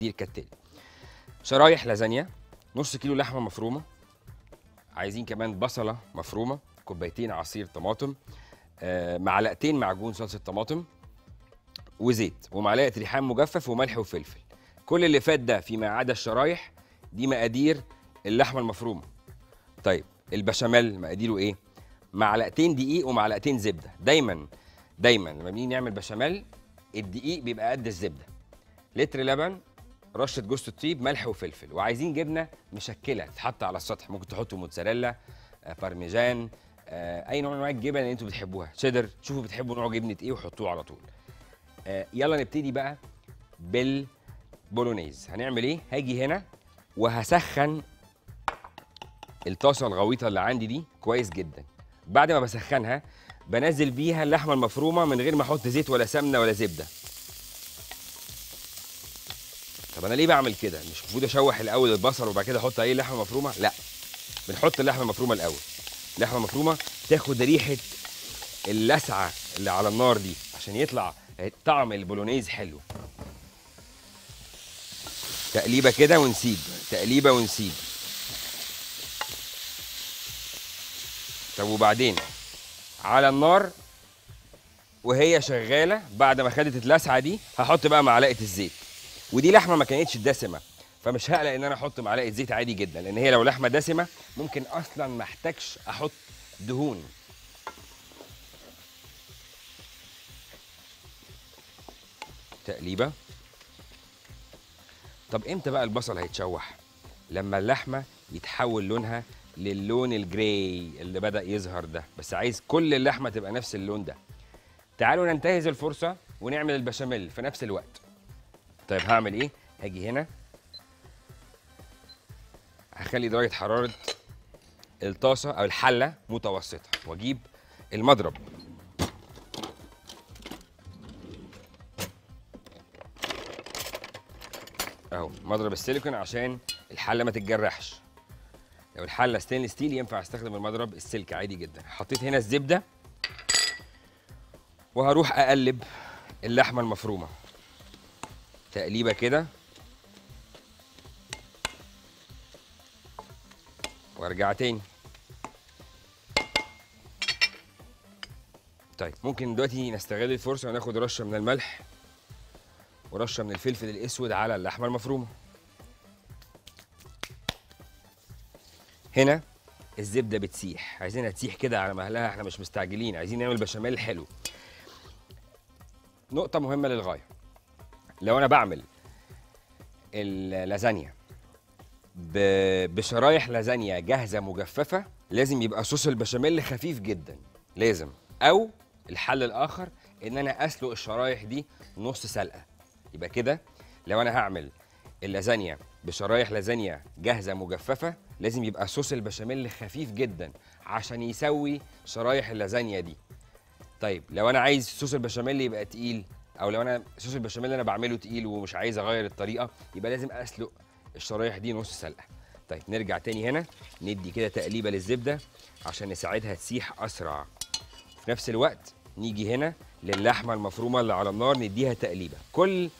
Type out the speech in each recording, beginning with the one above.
دي كالتالي: شرايح لازانيا، نص كيلو لحمه مفرومه، عايزين كمان بصله مفرومه، كوبايتين عصير طماطم، معلقتين معجون صلصه طماطم وزيت ومعلقه ريحان مجفف وملح وفلفل. كل اللي فات ده فيما عدا الشرايح دي مقادير اللحمه المفرومه. طيب البشاميل مقاديره ايه؟ معلقتين دقيق ومعلقتين زبده. دايما لما بنيجي نعمل بشاميل الدقيق بيبقى قد الزبده. لتر لبن، رشه جوز الطيب، ملح وفلفل. وعايزين جبنه مشكله تتحط على السطح، ممكن تحطوا موتزاريلا، بارميجان، اي نوع من انواع الجبن اللي انتوا بتحبوها، شيدر، شوفوا بتحبوا نوع جبنه ايه وحطوه على طول. يلا نبتدي بقى بالبولونيز. هنعمل ايه؟ هاجي هنا وهسخن الطاسه الغويطه اللي عندي دي كويس جدا. بعد ما بسخنها بنزل بيها اللحمه المفرومه من غير ما احط زيت ولا سمنه ولا زبده. طب انا ليه بعمل كده؟ مش المفروض اشوح الاول البصل وبعد كده احط عليه اللحمه المفرومه؟ لا، بنحط اللحمه المفرومه الاول. اللحمه المفرومه تاخد ريحه اللسعه اللي على النار دي عشان يطلع طعم البولونيز حلو. تقليبه كده ونسيب، تقليبه ونسيب. طب وبعدين على النار وهي شغاله بعد ما خدت اللسعه دي هحط بقى معلقه الزيت. ودي لحمه ما كانتش دسمه فمش هقلق ان انا احط معلقه زيت عادي جدا، لان هي لو لحمه دسمه ممكن اصلا ما احتاجش احط دهون. تقليبه. طب امتى بقى البصل هيتشوح؟ لما اللحمه يتحول لونها للون الجراي اللي بدأ يظهر ده، بس عايز كل اللحمه تبقى نفس اللون ده. تعالوا ننتهز الفرصه ونعمل البشاميل في نفس الوقت. طيب هعمل ايه؟ هاجي هنا هخلي درجه حراره الطاسه او الحله متوسطه واجيب المضرب. اهو مضرب السيليكون عشان الحله ما تتجرحش. لو الحله ستينلس ستيل ينفع استخدم المضرب السلك عادي جدا. حطيت هنا الزبده وهروح اقلب اللحمه المفرومه. تقليبه كده وارجع تاني. طيب ممكن دلوقتي نستغل الفرصه وناخد رشه من الملح ورشه من الفلفل الاسود على اللحمه المفرومه. هنا الزبده بتسيح، عايزينها تسيح كده على مهلها، احنا مش مستعجلين، عايزين نعمل بشاميل حلو. نقطه مهمه للغايه، لو انا بعمل اللازانيا بشرايح لازانيا جاهزه مجففه لازم يبقى صوص البشاميل خفيف جدا لازم، او الحل الاخر ان انا اسلق الشرايح دي نص سلقه. يبقى كده لو انا هعمل اللازانيا بشرايح لازانيا جاهزه مجففه لازم يبقى صوص البشاميل خفيف جدا عشان يسوي شرايح اللازانيا دي. طيب لو انا عايز صوص البشاميل يبقى تقيل، او لو انا صوص البشاميل اللي انا بعمله تقيل ومش عايز اغير الطريقه، يبقى لازم اسلق الشرايح دي نص سلقه. طيب نرجع تاني هنا ندي كده تقليبه للزبده عشان نساعدها تسيح اسرع. في نفس الوقت نيجي هنا للحمه المفرومه اللي على النار نديها تقليبه. كل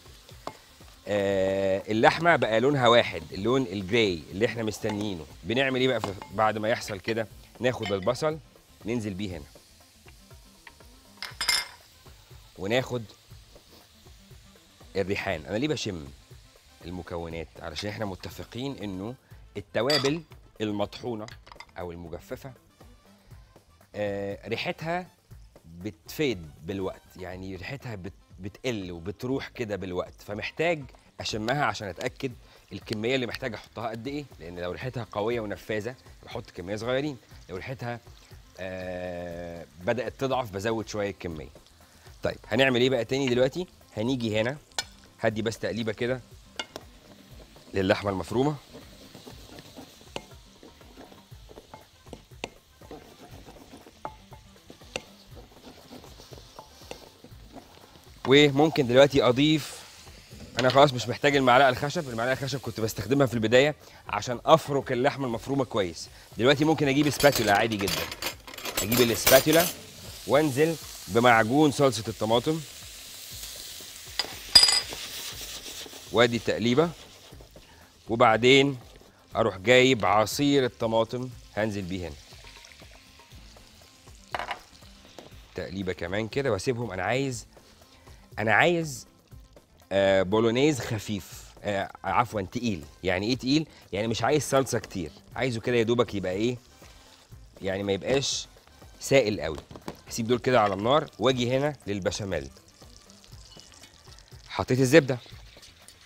اللحمه بقى لونها واحد، اللون الجراي اللي احنا مستنيينه. بنعمل ايه بقى بعد ما يحصل كده؟ ناخد البصل ننزل بيه هنا وناخد الريحان. انا ليه بشم المكونات؟ علشان احنا متفقين انه التوابل المطحونه او المجففه ريحتها بتفيد بالوقت، يعني ريحتها بتقل وبتروح كده بالوقت، فمحتاج اشمها عشان اتاكد الكميه اللي محتاج احطها قد ايه، لان لو ريحتها قويه ونفاذه بحط كميه صغيرين، لو ريحتها بدات تضعف بزود شويه الكميه. طيب هنعمل ايه بقى تاني دلوقتي؟ هنيجي هنا هدي بس تقليبه كده للحمه المفرومه. وممكن دلوقتي اضيف، انا خلاص مش محتاج المعلقه الخشب، المعلقه الخشب كنت بستخدمها في البدايه عشان افرك اللحمه المفرومه كويس. دلوقتي ممكن اجيب سباتولا عادي جدا، اجيب السباتولا وانزل بمعجون صلصه الطماطم وادي التقليبه، وبعدين اروح جايب عصير الطماطم هنزل بيه هنا تقليبه كمان كده واسيبهم. انا عايز بولونيز خفيف، عفوا تقيل. يعني ايه تقيل؟ يعني مش عايز صلصه كتير، عايزه كده يا دوبك يبقى ايه، يعني ما يبقاش سائل قوي. هسيب دول كده على النار واجي هنا للبشاميل. حطيت الزبده،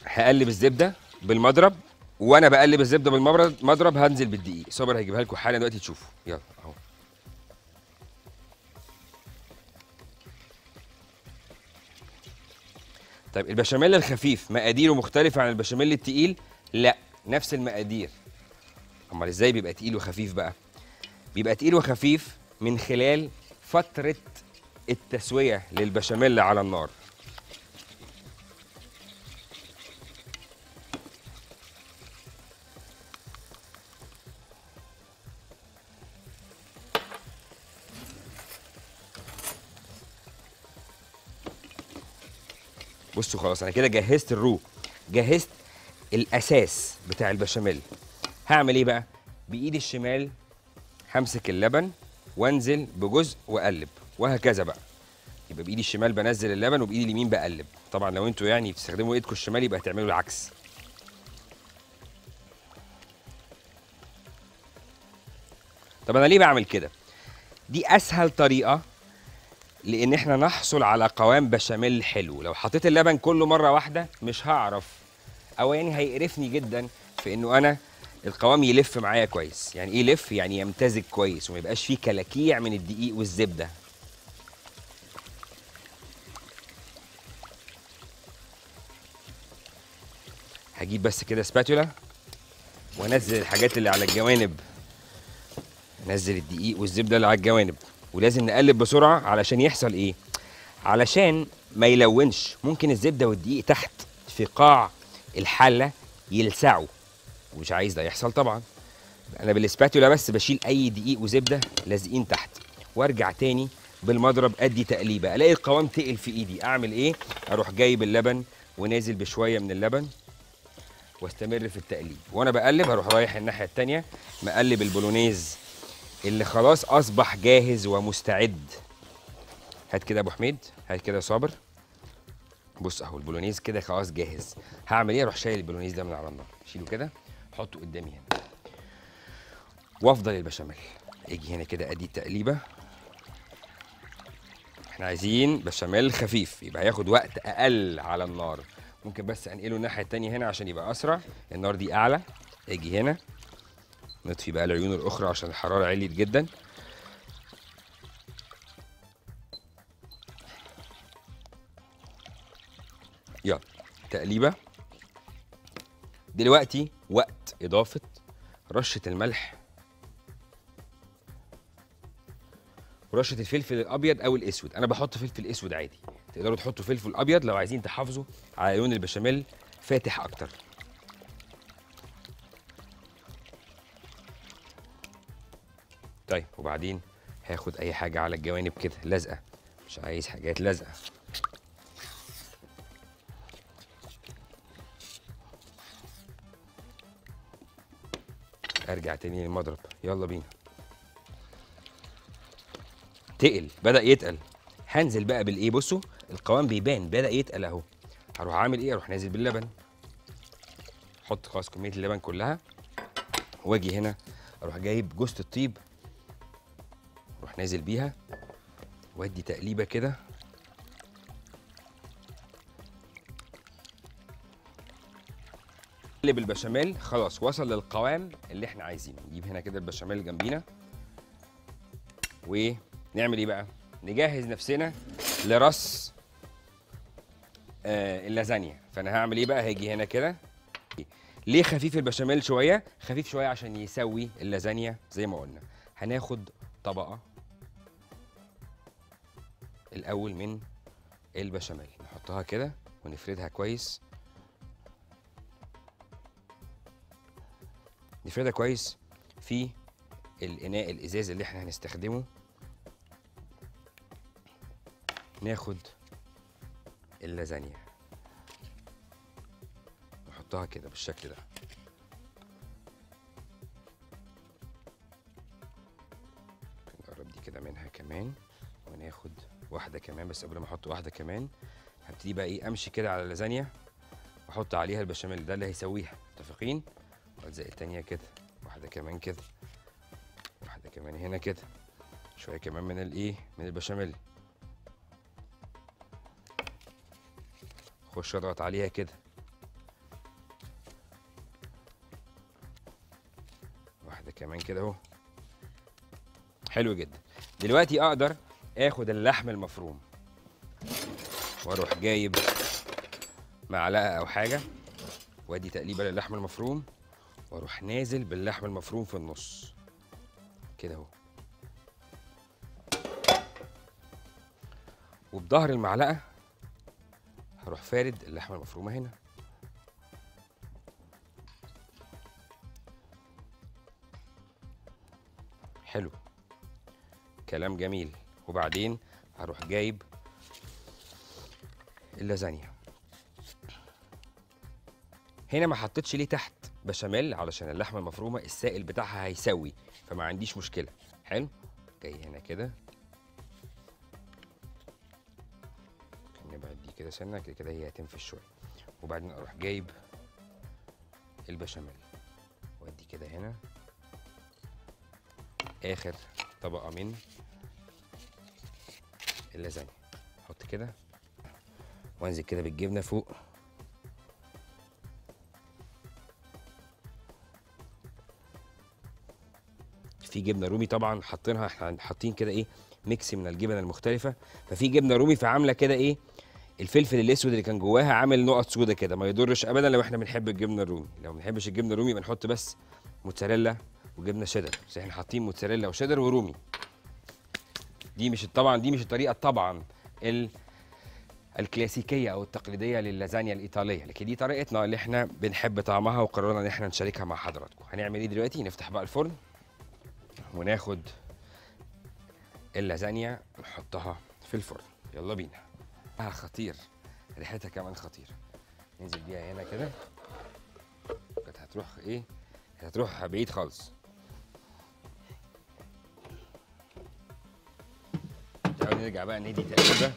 هقلب الزبده بالمضرب، وانا بقلب الزبده بالمضرب هنزل بالدقيق. صابر هيجيبها لكم حالا دلوقتي تشوفوا. يلا اهو، طيب البشاميل الخفيف مقاديره مختلفه عن البشاميل التقيل؟ لا، نفس المقادير. امال ازاي بيبقى تقيل وخفيف بقى؟ بيبقى تقيل وخفيف من خلال فتره التسويه للبشاميل على النار. بصوا خلاص انا كده جهزت الرو، جهزت الاساس بتاع البشاميل. هعمل ايه بقى؟ بايدي الشمال همسك اللبن وانزل بجزء واقلب، وهكذا بقى. يبقى بايدي الشمال بنزل اللبن وبايدي اليمين بقلب. طبعا لو انتوا يعني بتستخدموا ايدكم الشمال يبقى هتعملوا العكس. طب انا ليه بعمل كده؟ دي اسهل طريقه لان احنا نحصل على قوام بشاميل حلو. لو حطيت اللبن كله مره واحده مش هعرف، او يعني هيقرفني جدا في انه انا القوام يلف معايا كويس. يعني ايه يلف؟ يعني يمتزج كويس وما يبقاش فيه كلاكيع من الدقيق والزبده. هجيب بس كده سباتولا وانزل الحاجات اللي على الجوانب، انزل الدقيق والزبده اللي على الجوانب، ولازم نقلب بسرعه علشان يحصل ايه؟ علشان ما يلونش. ممكن الزبده والدقيق تحت في قاع الحله يلسعوا، ومش عايز ده يحصل طبعا. انا بالاسباتولا بس بشيل اي دقيق وزبده لازقين تحت، وارجع تاني بالمضرب ادي تقليبه. الاقي القوام تقل في ايدي، اعمل ايه؟ اروح جايب اللبن ونازل بشويه من اللبن واستمر في التقليب. وانا بقلب هروح رايح الناحيه التانيه مقلب البولونيز اللي خلاص اصبح جاهز ومستعد. هات كده يا ابو حميد، هات كده يا صابر. بص اهو البولونيز كده خلاص جاهز. هعمل ايه؟ اروح شايل البولونيز ده من على النار، شيله كده حطه قدامي هنا، وافضل البشاميل. اجي هنا كده ادي التقليبه. احنا عايزين بشاميل خفيف، يبقى هياخد وقت اقل على النار. ممكن بس انقله الناحيه التانيه هنا عشان يبقى اسرع، النار دي اعلى. اجي هنا نطفي بقى العيون الاخرى عشان الحراره عليت جدا. يلا تقليبه. دلوقتي وقت اضافه رشه الملح ورشه الفلفل الابيض او الاسود. انا بحط فلفل اسود عادي، تقدروا تحطوا فلفل ابيض لو عايزين تحافظوا على لون البشاميل فاتح اكتر. طيب وبعدين هاخد اي حاجه على الجوانب كده لازقه، مش عايز حاجات لازقه. ارجع تاني للمضرب، يلا بينا. تقل، بدا يتقل. هنزل بقى بالايه؟ بصوا القوام بيبان بدا يتقل اهو. هروح عامل ايه؟ اروح نازل باللبن، احط خلاص كميه اللبن كلها، واجي هنا اروح جايب جوزة الطيب اروح نازل بيها وادي تقليبه كده. اقلب البشاميل. خلاص وصل للقوام اللي احنا عايزينه. نجيب هنا كده البشاميل جنبينا ونعمل ايه بقى؟ نجهز نفسنا لرص اللازانيا. فانا هعمل ايه بقى؟ هاجي هنا كده. ليه خفيف البشاميل شويه؟ خفيف شويه عشان يسوي اللازانيا زي ما قلنا. هناخد طبقه الاول من البشاميل، نحطها كده ونفردها كويس، نفردها كويس في الاناء الازاز اللي احنا هنستخدمه. ناخد اللازانيا نحطها كده بالشكل ده. نقرب دي كده منها كمان وناخد واحده كمان. بس قبل ما احط واحده كمان هبتدي بقى ايه امشي كده على اللازانيا واحط عليها البشاميل، ده اللي هيسويها. متفقين؟ واجزاء التانيه كده، واحده كمان كده، واحده كمان هنا كده، شويه كمان من الايه من البشاميل. خش اضغط عليها كده، واحده كمان كده اهو. حلو جدا. دلوقتي اقدر اخد اللحم المفروم واروح جايب معلقه او حاجه وادي تقليبه للحم المفروم، واروح نازل باللحم المفروم في النص كده اهو. وبظهر المعلقه هروح فارد اللحمه المفرومه هنا حلو، كلام جميل. وبعدين هروح جايب اللازانيا. هنا ما حطيتش ليه تحت بشاميل علشان اللحمه المفرومه السائل بتاعها هيسوي، فما عنديش مشكله. حلو، جاي هنا كده نبعد دي كده سنه كده كده، هي هتنفش شويه. وبعدين اروح جايب البشاميل وادي كده هنا اخر طبقه من اللازانيا، احط كده وانزل كده بالجبنه فوق. في جبنه رومي طبعا حاطينها، احنا حاطين كده ايه ميكس من الجبن المختلفه، ففي جبنه رومي فعامله كده ايه الفلفل الاسود اللي كان جواها عامل نقط سودا كده. ما يضرش ابدا لو احنا بنحب الجبنه الرومي، لو ما بنحبش الجبنه الرومي بنحط بس موتزاريلا وجبنه شيدر. بس احنا حاطين موتزاريلا وشيدر ورومي، دي مش طبعا دي مش الطريقه طبعا الكلاسيكيه او التقليديه لللازانيا الايطاليه، لكن دي طريقتنا اللي احنا بنحب طعمها وقررنا ان احنا نشاركها مع حضراتكم. هنعمل ايه دلوقتي؟ نفتح بقى الفرن وناخد اللازانيا نحطها في الفرن. يلا بينا. خطير، ريحتها كمان خطيره. ننزل بيها هنا كده، كانت هتروح ايه هتروح بعيد خالص. تعالوا نرجع بقى ندي تقريبا